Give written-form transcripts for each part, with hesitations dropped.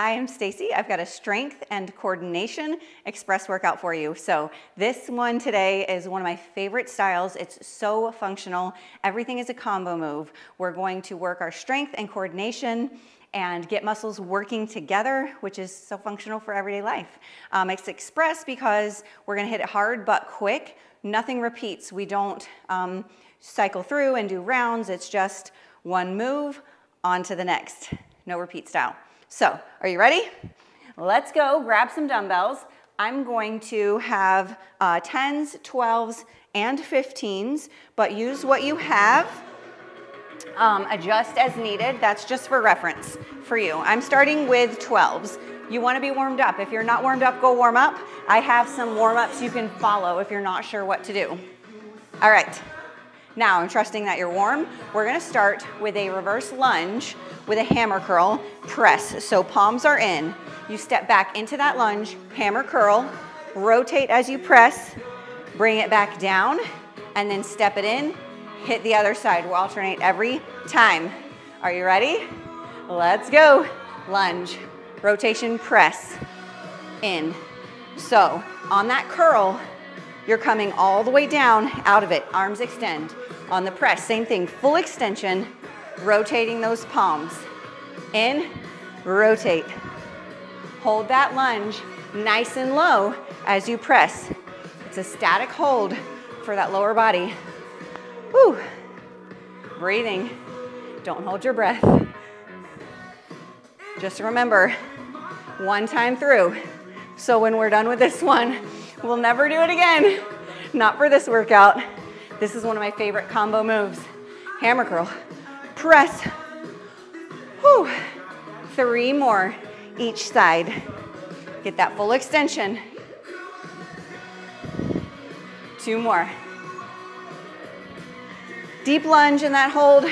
Hi, I'm Stacy. I've got a strength and coordination express workout for you. So this one today is one of my favorite styles. It's so functional. Everything is a combo move. We're going to work our strength and coordination and get muscles working together, which is so functional for everyday life. It's express because we're gonna hit it hard but quick. Nothing repeats. We don't cycle through and do rounds. It's just one move on to the next. No repeat style. So, are you ready? Let's go grab some dumbbells. I'm going to have 10s, 12s, and 15s, but use what you have. Adjust as needed. That's just for reference for you. I'm starting with 12s. You want to be warmed up. If you're not warmed up, go warm up. I have some warm-ups you can follow if you're not sure what to do. All right. Now, I'm trusting that you're warm. We're gonna start with a reverse lunge with a hammer curl press. So palms are in. You step back into that lunge, hammer curl, rotate as you press, bring it back down, and then step it in, hit the other side. We'll alternate every time. Are you ready? Let's go. Lunge, rotation, press, in. So on that curl, you're coming all the way down out of it, arms extend. On the press, same thing, full extension, rotating those palms. In, rotate. Hold that lunge nice and low as you press. It's a static hold for that lower body. Woo, breathing, don't hold your breath. Just remember, one time through. So when we're done with this one, we'll never do it again. Not for this workout. This is one of my favorite combo moves. Hammer curl, press. Whew. 3 more each side. Get that full extension. 2 more. Deep lunge in that hold.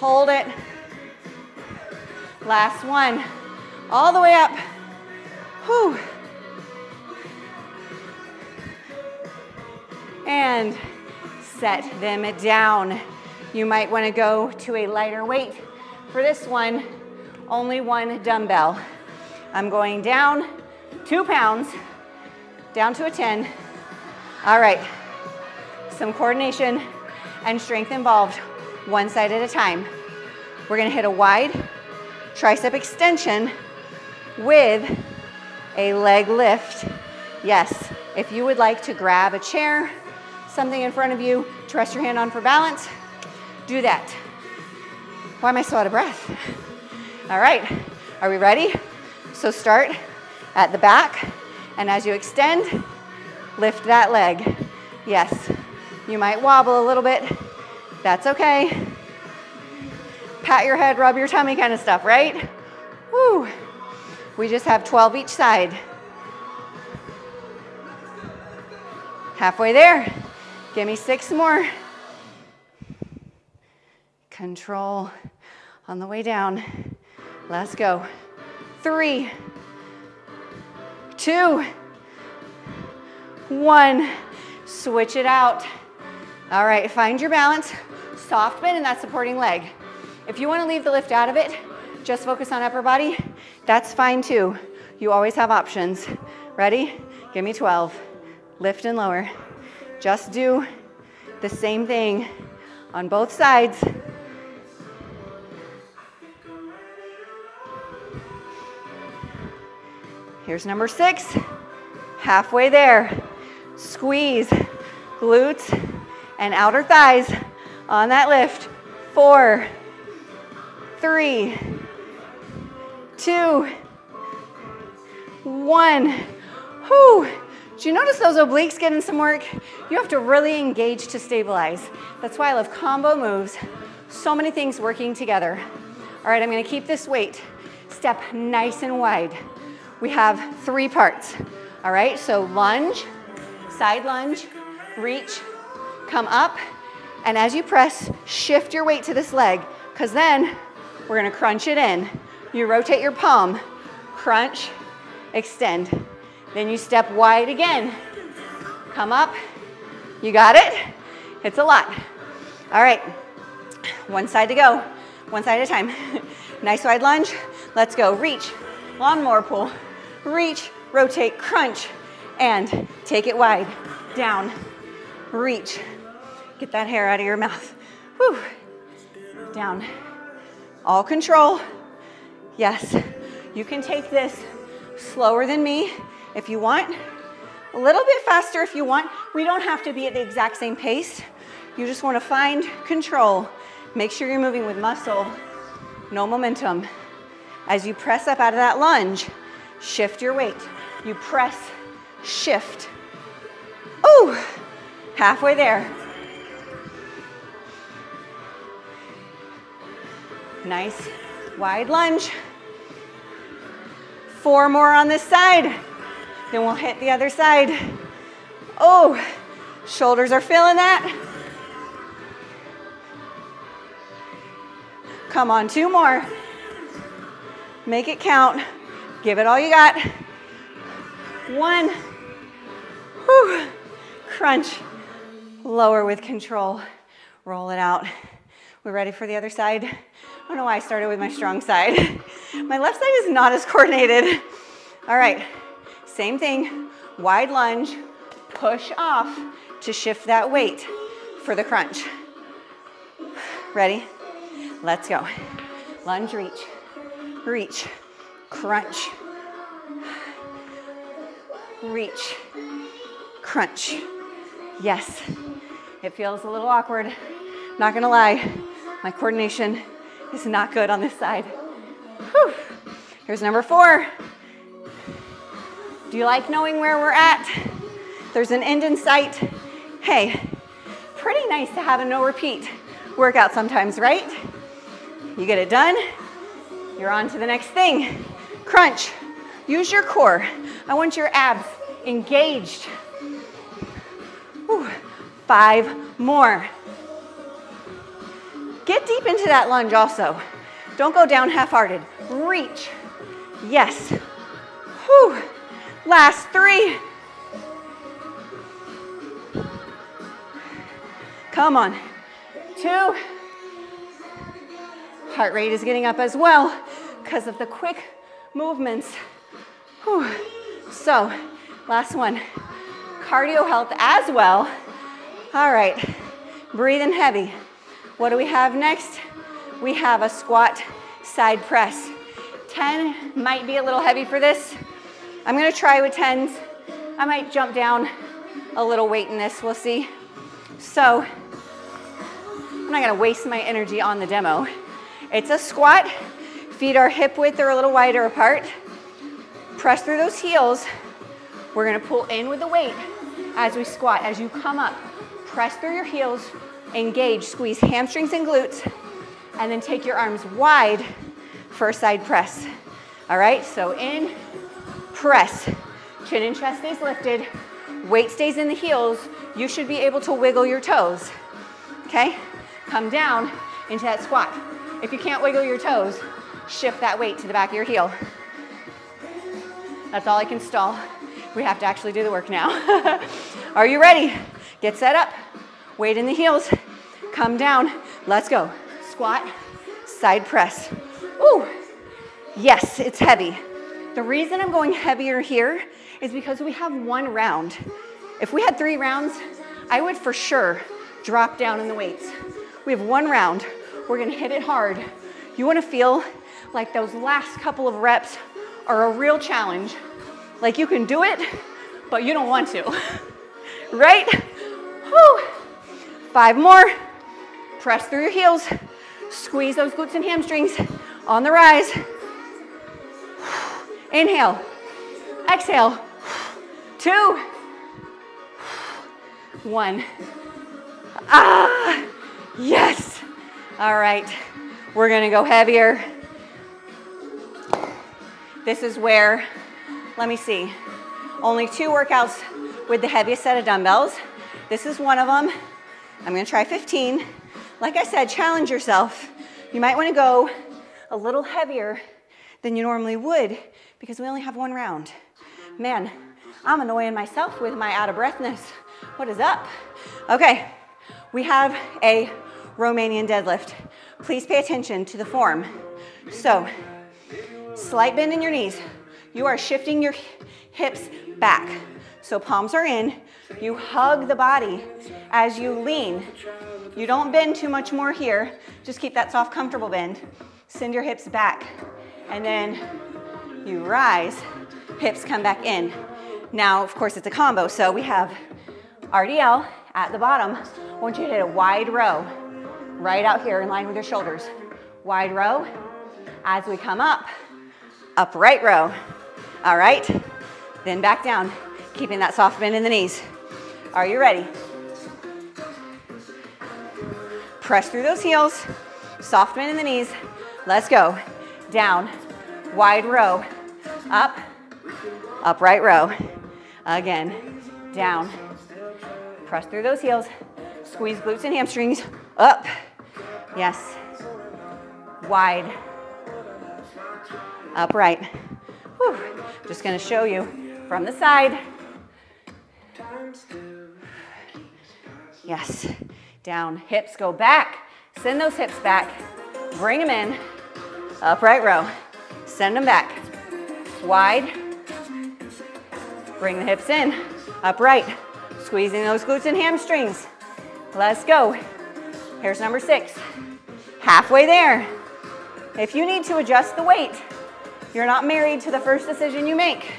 Hold it. Last one. All the way up. Whew. And set them down. You might want to go to a lighter weight. For this one, only one dumbbell. I'm going down 2 pounds, down to a 10. All right, some coordination and strength involved, one side at a time. We're going to hit a wide tricep extension with a leg lift. Yes, if you would like to grab a chair, something in front of you to rest your hand on for balance, do that. Why am I so out of breath? All right, are we ready? So start at the back, and as you extend, lift that leg. Yes, you might wobble a little bit. That's okay. Pat your head, rub your tummy kind of stuff, right? Woo. We just have 12 each side. Halfway there. Give me 6 more. Control on the way down. Let's go. 3, 2, 1. Switch it out. All right, find your balance. Soft bend in that supporting leg. If you want to leave the lift out of it, just focus on upper body. That's fine too. You always have options. Ready? Give me 12. Lift and lower. Just do the same thing on both sides. Here's number 6. Halfway there. Squeeze glutes and outer thighs on that lift. 4, 3, 2, 1. Whew. Do you notice those obliques getting some work? You have to really engage to stabilize. That's why I love combo moves. So many things working together. All right, I'm gonna keep this weight. Step nice and wide. We have 3 parts. All right, so lunge, side lunge, reach, come up, and as you press, shift your weight to this leg, because then we're gonna crunch it in. You rotate your palm, crunch, extend. Then you step wide again. Come up. You got it? It's a lot. All right. One side to go. One side at a time. Nice wide lunge. Let's go. Reach, lawnmower pull, reach, rotate, crunch, and take it wide. Down, reach. Get that hair out of your mouth. Whew. Down. All control. Yes, you can take this slower than me if you want. A little bit faster if you want. We don't have to be at the exact same pace. You just want to find control. Make sure you're moving with muscle, no momentum. As you press up out of that lunge, shift your weight. You press, shift. Ooh, halfway there. Nice wide lunge. 4 more on this side. Then we'll hit the other side. Oh, shoulders are feeling that. Come on, 2 more. Make it count. Give it all you got. 1. Whew. Crunch. Lower with control. Roll it out. We're ready for the other side. I don't know why I started with my strong side. My left side is not as coordinated. All right, same thing. Wide lunge, push off to shift that weight for the crunch. Ready? Let's go. Lunge, reach, reach, crunch, reach, crunch. Yes, it feels a little awkward. Not gonna lie, my coordination is not good on this side. Whew. Here's number 4. Do you like knowing where we're at? There's an end in sight. Hey, pretty nice to have a no repeat workout sometimes, right? You get it done, you're on to the next thing. Crunch, use your core. I want your abs engaged. Whew. 5 more. Get deep into that lunge also. Don't go down half-hearted. Reach. Yes. Whew. Last 3. Come on. 2. Heart rate is getting up as well because of the quick movements. Whew. So, last one. Cardio health as well. All right. Breathing heavy. What do we have next? We have a squat side press. 10 might be a little heavy for this. I'm gonna try with 10s. I might jump down a little weight in this, we'll see. So, I'm not gonna waste my energy on the demo. It's a squat, feet are hip width or a little wider apart. Press through those heels. We're gonna pull in with the weight as we squat. As you come up, press through your heels, engage, squeeze hamstrings and glutes, and then take your arms wide for a side press. All right, so in, press. Chin and chest stays lifted, weight stays in the heels. You should be able to wiggle your toes, okay? Come down into that squat. If you can't wiggle your toes, shift that weight to the back of your heel. That's all I can stall. We have to actually do the work now. Are you ready? Get set up. Weight in the heels, come down, let's go. Squat, side press. Ooh, yes, it's heavy. The reason I'm going heavier here is because we have 1 round. If we had 3 rounds, I would for sure drop down in the weights. We have 1 round, we're gonna hit it hard. You wanna feel like those last couple of reps are a real challenge. Like you can do it, but you don't want to, right? Whew. 5 more, press through your heels, squeeze those glutes and hamstrings on the rise. Inhale, exhale, 2, 1. Ah, yes. All right, we're gonna go heavier. This is where, let me see, only 2 workouts with the heaviest set of dumbbells. This is one of them. I'm gonna try 15. Like I said, challenge yourself. You might wanna go a little heavier than you normally would because we only have 1 round. Man, I'm annoying myself with my out of breathness. What is up? Okay, we have a Romanian deadlift. Please pay attention to the form. So Slight bend in your knees. You are shifting your hips back. So palms are in. You hug the body as you lean. You don't bend too much more here. Just keep that soft, comfortable bend. Send your hips back. And then you rise. Hips come back in. Now, of course, it's a combo. So we have RDL at the bottom. I want you to hit a wide row right out here in line with your shoulders. Wide row. As we come up, upright row. All right. Then back down. Keeping that soft bend in the knees. Are you ready? Press through those heels. Soft bend in the knees. Let's go. Down. Wide row. Up. Upright row. Again. Down. Press through those heels. Squeeze glutes and hamstrings. Up. Yes. Wide. Upright. Whew. Just going to show you from the side. Yes. Down. Hips go back. Send those hips back. Bring them in. Upright row. Send them back. Wide. Bring the hips in. Upright. Squeezing those glutes and hamstrings. Let's go. Here's number 6. Halfway there. If you need to adjust the weight, you're not married to the first decision you make.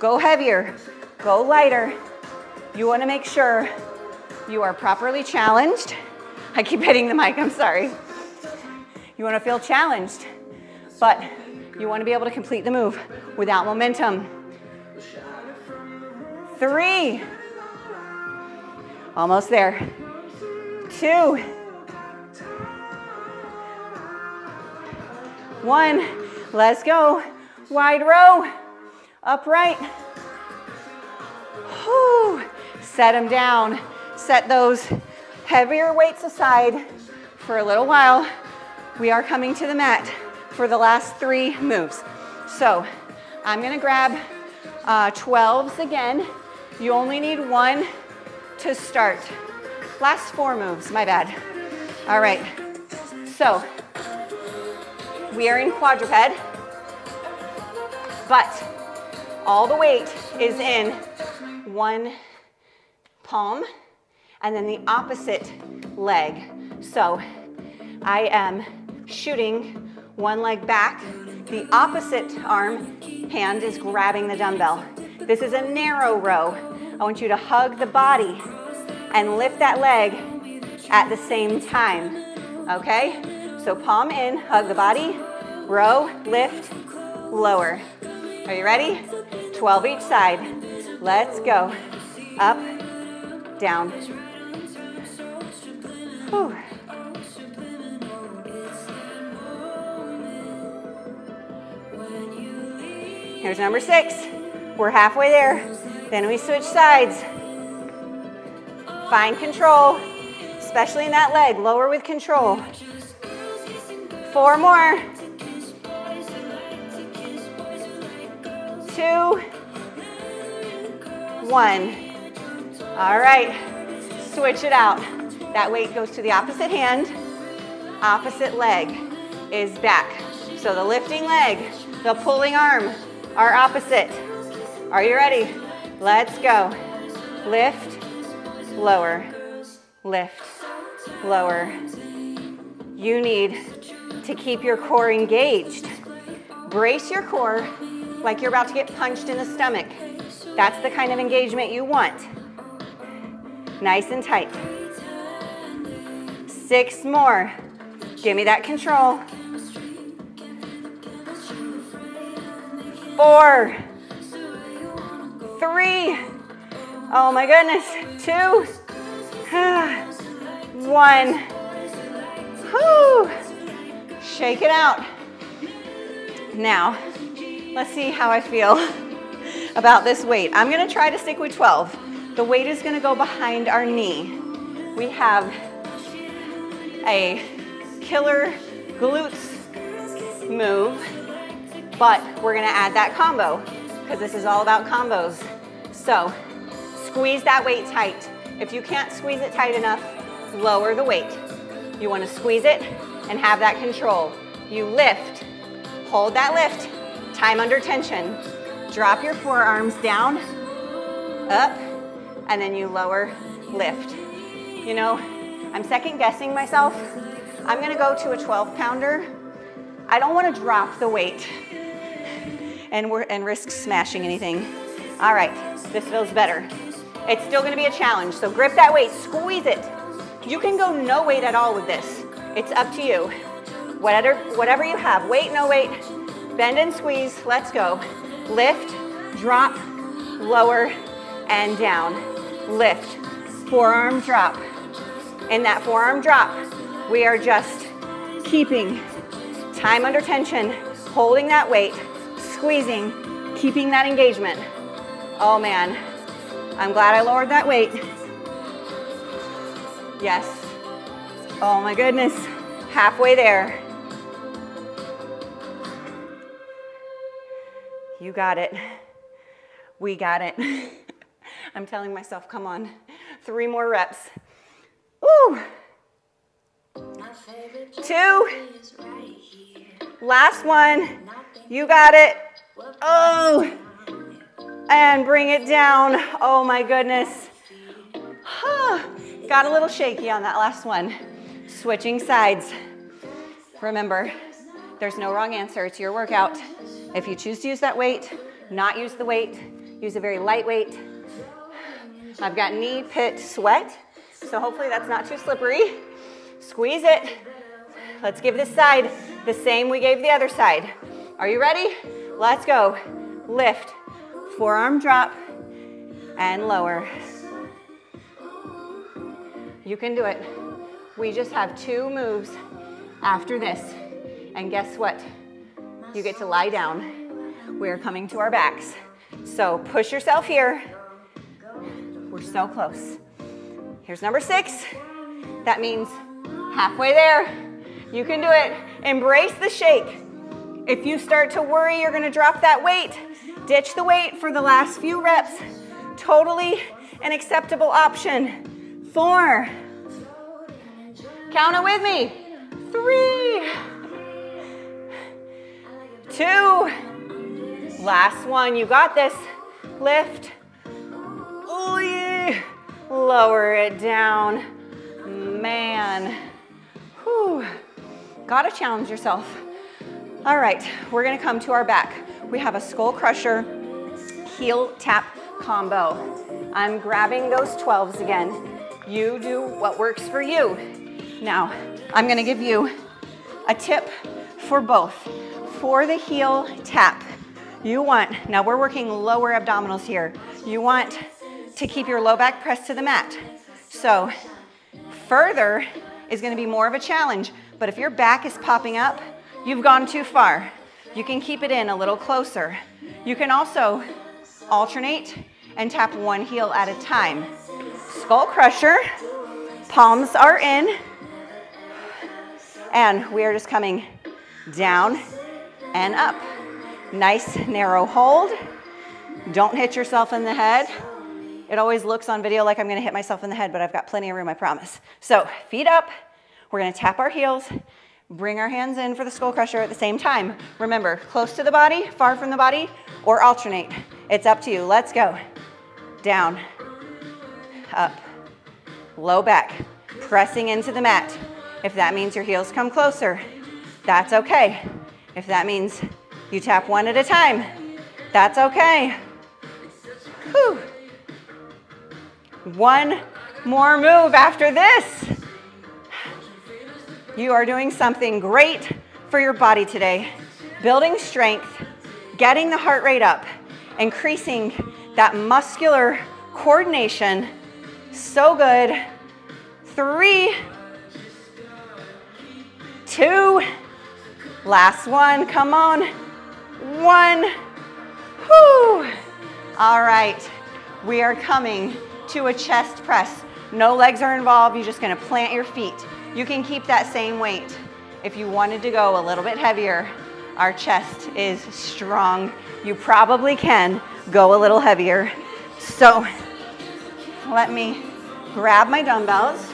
Go heavier. Go lighter. You want to make sure you are properly challenged. I keep hitting the mic, I'm sorry. You want to feel challenged, but you want to be able to complete the move without momentum. 3. Almost there. 2. 1. Let's go. Wide row. Upright. Whew. Set them down. Set those heavier weights aside for a little while. We are coming to the mat for the last 3 moves. So I'm going to grab 12s again. You only need 1 to start. Last 4 moves, my bad. All right. So we are in quadruped, but all the weight is in one palm and then the opposite leg. So I am shooting one leg back. The opposite arm hand is grabbing the dumbbell. This is a narrow row. I want you to hug the body and lift that leg at the same time, okay? So palm in, hug the body, row, lift, lower. Are you ready? 12 each side. Let's go. Up, down. Whew. Here's number 6. We're halfway there. Then we switch sides. Find control, especially in that leg. Lower with control. 4 more. 2. 1. All right. Switch it out. That weight goes to the opposite hand. Opposite leg is back. So the lifting leg, the pulling arm are opposite. Are you ready? Let's go. Lift, lower, lift, lower. You need to keep your core engaged. Brace your core like you're about to get punched in the stomach. That's the kind of engagement you want. Nice and tight. 6 more. Give me that control. 4. 3. Oh my goodness. 2. 1. Whew. Shake it out. Now, let's see how I feel about this weight. I'm going to try to stick with 12. The weight is going to go behind our knee. We have a killer glutes move, but we're going to add that combo because this is all about combos. So squeeze that weight tight. If you can't squeeze it tight enough, lower the weight. You want to squeeze it and have that control. You lift. Hold that lift. Time under tension. Drop your forearms down, up, and then you lower, lift. You know, I'm second guessing myself. I'm gonna go to a 12 pounder. I don't wanna drop the weight and risk smashing anything. All right, this feels better. It's still gonna be a challenge, so grip that weight, squeeze it. You can go no weight at all with this. It's up to you. Whatever you have, weight, no weight, bend and squeeze, let's go. Lift, drop, lower, and down. Lift, forearm drop. In that forearm drop, we are just keeping time under tension, holding that weight, squeezing, keeping that engagement. Oh man, I'm glad I lowered that weight. Yes. Oh my goodness, halfway there. You got it. We got it. I'm telling myself, come on. 3 more reps. Woo! 2. Last one. You got it. Oh! And bring it down. Oh my goodness. Got a little shaky on that last one. Switching sides. Remember, there's no wrong answer. It's your workout. If you choose to use that weight, not use the weight, use a very light weight. I've got knee, pit, sweat, so hopefully that's not too slippery. Squeeze it. Let's give this side the same we gave the other side. Are you ready? Let's go. Lift, forearm drop, and lower. You can do it. We just have 2 moves after this, and guess what? You get to lie down. We're coming to our backs. So push yourself here. We're so close. Here's number 6. That means halfway there. You can do it. Embrace the shake. If you start to worry you're gonna drop that weight, ditch the weight for the last few reps. Totally an acceptable option. 4. Count it with me. 3. 2. Last one. You got this. Lift. Oh yeah. Lower it down. Man. Whew. Gotta challenge yourself. All right. We're going to come to our back. We have a skull crusher heel tap combo. I'm grabbing those 12s again. You do what works for you. Now, I'm going to give you a tip for both. For the heel tap, you want, now we're working lower abdominals here, you want to keep your low back pressed to the mat. So further is gonna be more of a challenge, but if your back is popping up, you've gone too far. You can keep it in a little closer. You can also alternate and tap one heel at a time. Skull crusher, palms are in, and we are just coming down and up. Nice narrow hold. Don't hit yourself in the head. It always looks on video like I'm gonna hit myself in the head, but I've got plenty of room, I promise. So feet up, we're gonna tap our heels, bring our hands in for the skull crusher at the same time. Remember, close to the body, far from the body, or alternate. It's up to you, let's go. Down, up, low back, pressing into the mat. If that means your heels come closer, that's okay. If that means you tap one at a time, that's okay. Whew. One more move after this. You are doing something great for your body today. Building strength, getting the heart rate up, increasing that muscular coordination. So good. 3, 2, last one, come on. 1. Whew. All right, we are coming to a chest press. No legs are involved, you're just gonna plant your feet. You can keep that same weight. If you wanted to go a little bit heavier, our chest is strong. You probably can go a little heavier. So let me grab my dumbbells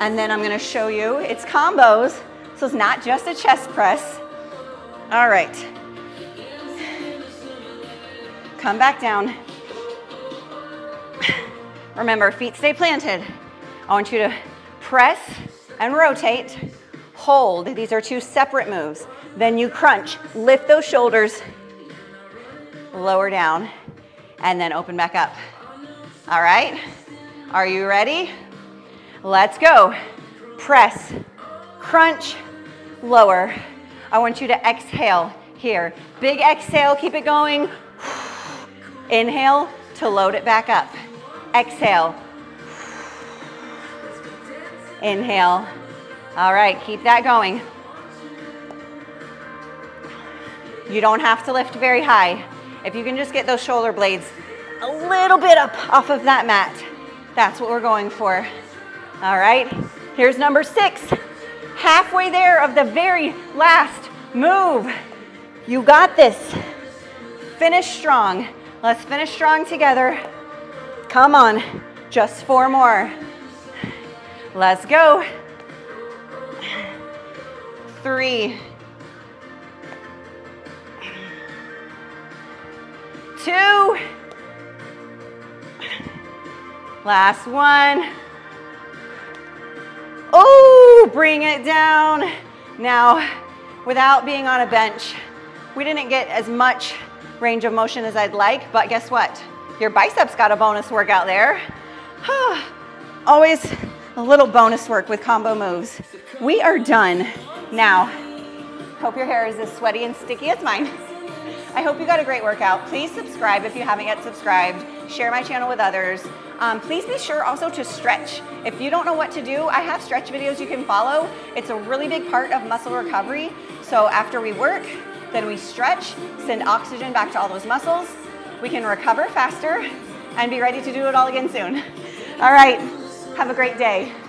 and then I'm gonna show you, it's combos. So it's not just a chest press. All right. Come back down. Remember, feet stay planted. I want you to press and rotate. Hold. These are two separate moves. Then you crunch. Lift those shoulders. Lower down. And then open back up. All right. Are you ready? Let's go. Press. Crunch. Lower. I want you to exhale here. Big exhale. Keep it going. Inhale to load it back up. Exhale. Inhale. All right, keep that going. You don't have to lift very high. If you can just get those shoulder blades a little bit up off of that mat, that's what we're going for. All right, here's number 6. Halfway there of the very last move. You got this. Finish strong. Let's finish strong together. Come on, just 4 more. Let's go. 3, 2, last 1. Oh, bring it down. Now, without being on a bench, we didn't get as much range of motion as I'd like, but guess what? Your biceps got a bonus workout there. Always a little bonus work with combo moves. We are done now. Hope your hair is as sweaty and sticky as mine. I hope you got a great workout. Please subscribe if you haven't yet subscribed. Share my channel with others. Please be sure also to stretch. If you don't know what to do, I have stretch videos you can follow. It's a really big part of muscle recovery. So after we work, then we stretch, send oxygen back to all those muscles. We can recover faster and be ready to do it all again soon. All right, have a great day.